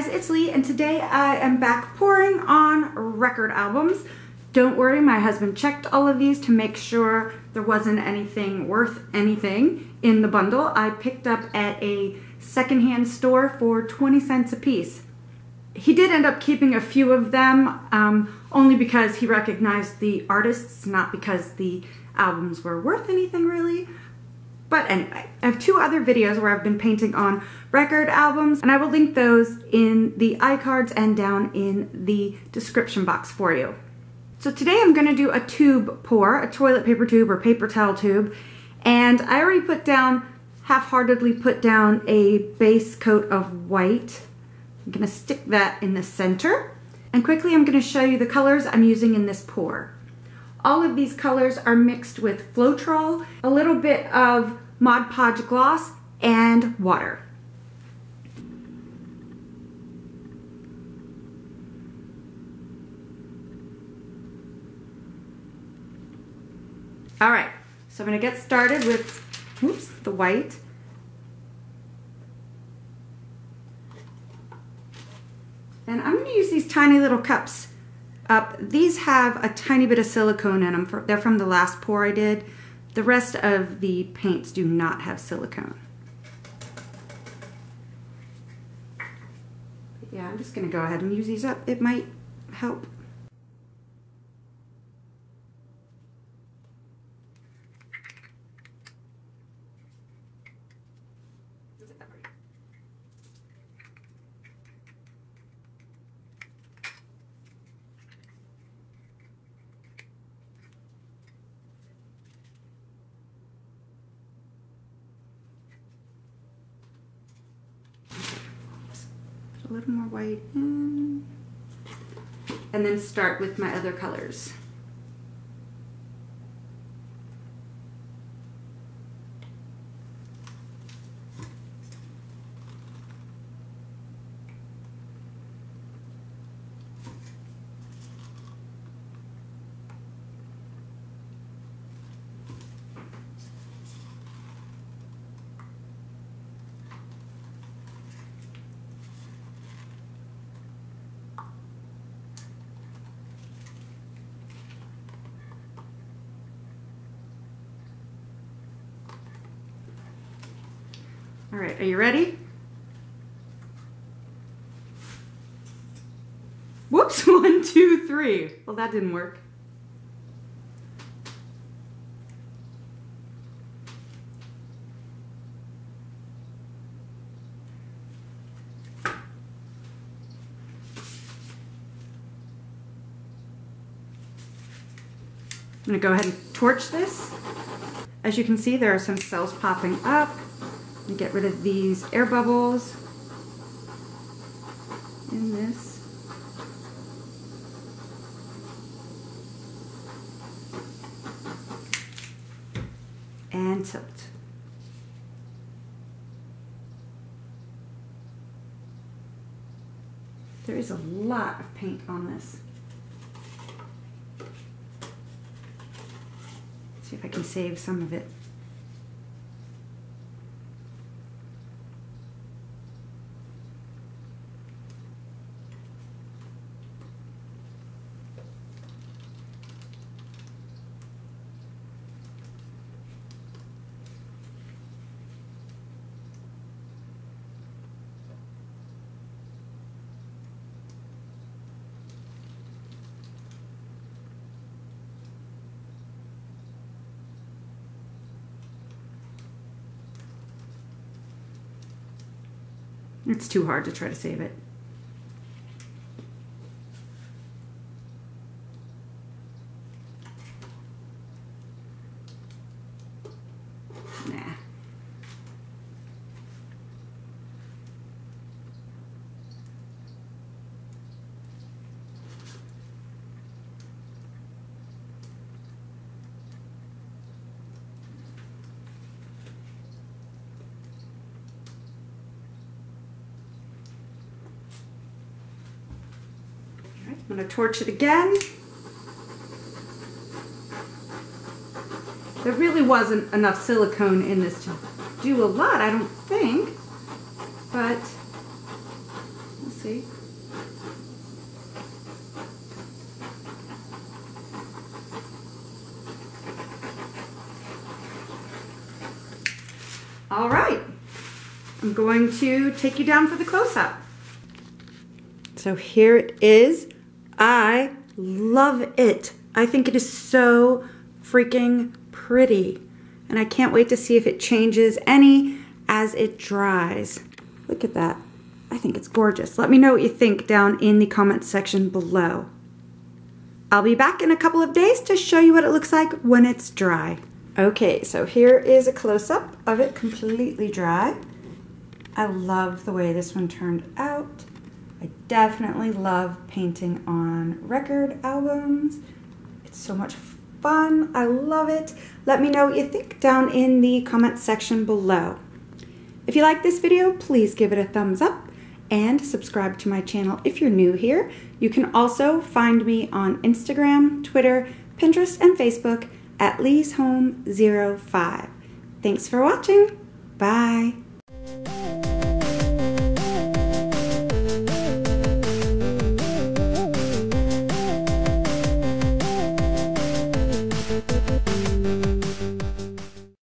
guys, it's Lee, and today I am back pouring on record albums. Don't worry, my husband checked all of these to make sure there wasn't anything worth anything in the bundle I picked up at a secondhand store for 20 cents a piece. He did end up keeping a few of them, only because he recognized the artists, not because the albums were worth anything really. But anyway, I have two other videos where I've been painting on record albums, and I will link those in the iCards and down in the description box for you. So today I'm going to do a tube pour, a toilet paper tube or paper towel tube, and I already put down, half-heartedly put down a base coat of white. I'm going to stick that in the center, and quickly I'm going to show you the colors I'm using in this pour. All of these colors are mixed with Floetrol, a little bit of Mod Podge Gloss, and water. All right, so I'm gonna get started with, oops, the white. And I'm gonna use these tiny little cups up. These have a tiny bit of silicone in them. They're from the last pour I did. The rest of the paints do not have silicone. But yeah, I'm just going to go ahead and use these up. It might help. A little more white in, and then start with my other colors. All right, are you ready? Whoops, 1, 2, 3. Well, that didn't work. I'm gonna go ahead and torch this. As you can see, there are some cells popping up. And get rid of these air bubbles in this. And tilt. There is a lot of paint on this. Let's see if I can save some of it. It's too hard to try to save it. Nah. I'm going to torch it again. There really wasn't enough silicone in this to do a lot, I don't think, but let's See? All right, I'm going to take you down for the close-up. So here it is. I love it. I think it is so freaking pretty. And I can't wait to see if it changes any as it dries. Look at that. I think it's gorgeous. Let me know what you think down in the comments section below. I'll be back in a couple of days to show you what it looks like when it's dry. Okay, so here is a close-up of it completely dry. I love the way this one turned out. I definitely love painting on record albums. It's so much fun. I love it. Let me know what you think down in the comments section below. If you like this video, please give it a thumbs up and subscribe to my channel if you're new here. You can also find me on Instagram, Twitter, Pinterest, and Facebook at LeighsHome05. Thanks for watching. Bye.